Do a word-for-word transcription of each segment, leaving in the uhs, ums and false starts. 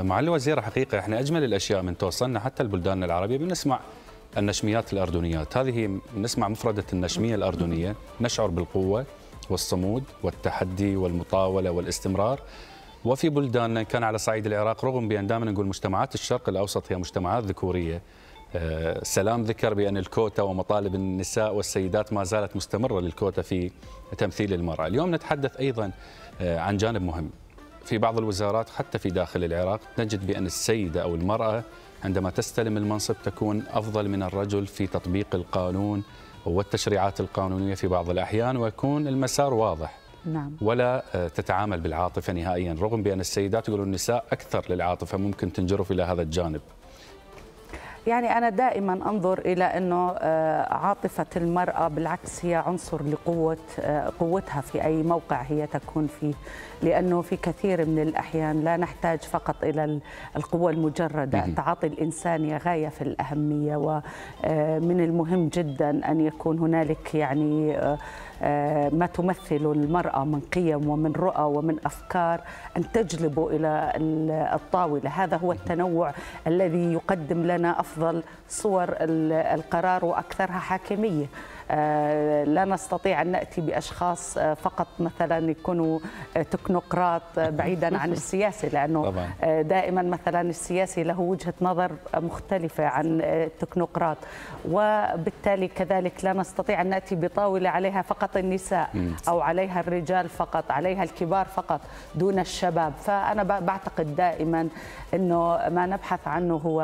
معالي الوزير، حقيقة احنا أجمل الأشياء من توصلنا حتى البلدان العربية بنسمع النشميات الأردنيات. هذه نسمع مفردة النشمية الأردنية، نشعر بالقوة والصمود والتحدي والمطاولة والاستمرار. وفي بلداننا كان على صعيد العراق، رغم بأن دائما نقول مجتمعات الشرق الأوسط هي مجتمعات ذكورية، سلام ذكر بأن الكوتا ومطالب النساء والسيدات ما زالت مستمرة للكوتا في تمثيل المرأة. اليوم نتحدث أيضا عن جانب مهم في بعض الوزارات حتى في داخل العراق، نجد بأن السيدة أو المرأة عندما تستلم المنصب تكون أفضل من الرجل في تطبيق القانون والتشريعات القانونية في بعض الأحيان، ويكون المسار واضح. نعم. ولا تتعامل بالعاطفة نهائيا، رغم بأن السيدات يقولون النساء أكثر للعاطفة، ممكن تنجرف إلى هذا الجانب. يعني أنا دائما أنظر إلى أنه عاطفة المرأة بالعكس هي عنصر لقوة قوتها في أي موقع هي تكون فيه، لأنه في كثير من الأحيان لا نحتاج فقط إلى القوة المجردة. تعاطي الإنسانية غاية في الأهمية، ومن المهم جدا أن يكون هنالك يعني ما تمثل المرأة من قيم ومن رؤى ومن أفكار أن تجلبه إلى الطاولة. هذا هو التنوع الذي يقدم لنا أفضل صور القرار وأكثرها حاكمية. لا نستطيع أن نأتي بأشخاص فقط مثلا يكونوا تكنوقراط بعيدا عن السياسي، لأنه طبعا. دائما مثلا السياسي له وجهة نظر مختلفة عن التكنوقراط، وبالتالي كذلك لا نستطيع أن نأتي بطاولة عليها فقط النساء أو عليها الرجال فقط، عليها الكبار فقط دون الشباب. فأنا بعتقد دائما أنه ما نبحث عنه هو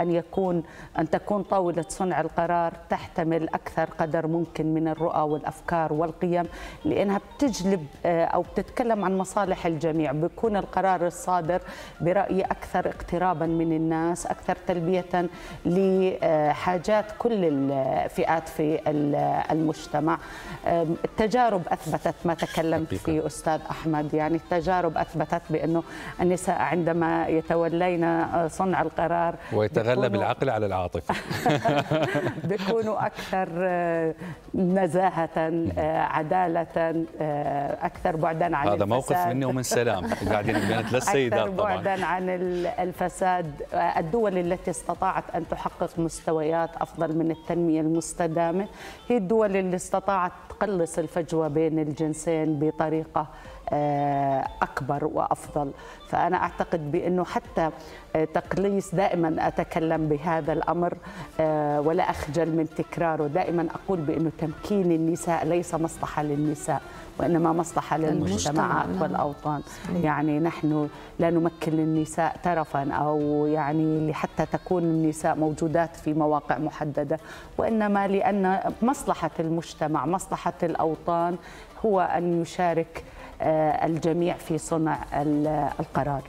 أن يكون أن تكون طاولة صنع القرار تحتمل أكثر قدر ممكن من الرؤى والأفكار والقيم، لأنها بتجلب أو بتتكلم عن مصالح الجميع. بيكون القرار الصادر برأيي أكثر اقترابا من الناس، أكثر تلبية لحاجات كل الفئات في المجتمع. التجارب أثبتت ما تكلمت فيه أستاذ أحمد، يعني التجارب أثبتت بأنه النساء عندما يتولين صنع القرار ويتغلب العقل على العاطفة بيكونوا أكثر نزاهة، عدالة، أكثر بعداً عن الفساد. هذا موقف مني ومن سلام قاعدين بين ثلاث سيدات طبعاً. أكثر بعداً عن الفساد. الدول التي استطاعت أن تحقق مستويات أفضل من التنمية المستدامة هي الدول اللي استطاعت تقلص الفجوة بين الجنسين بطريقة أكبر وأفضل. فأنا أعتقد بأنه حتى تقليص، دائما أتكلم بهذا الأمر ولا أخجل من تكراره، دائما أقول بأنه تمكين النساء ليس مصلحة للنساء، وإنما مصلحة للمجتمعات والأوطان. يعني نحن لا نمكن للنساء ترفا أو يعني لحتى تكون النساء موجودات في مواقع محددة، وإنما لأن مصلحة المجتمع، مصلحة الأوطان، هو أن يشارك الجميع في صنع القرار.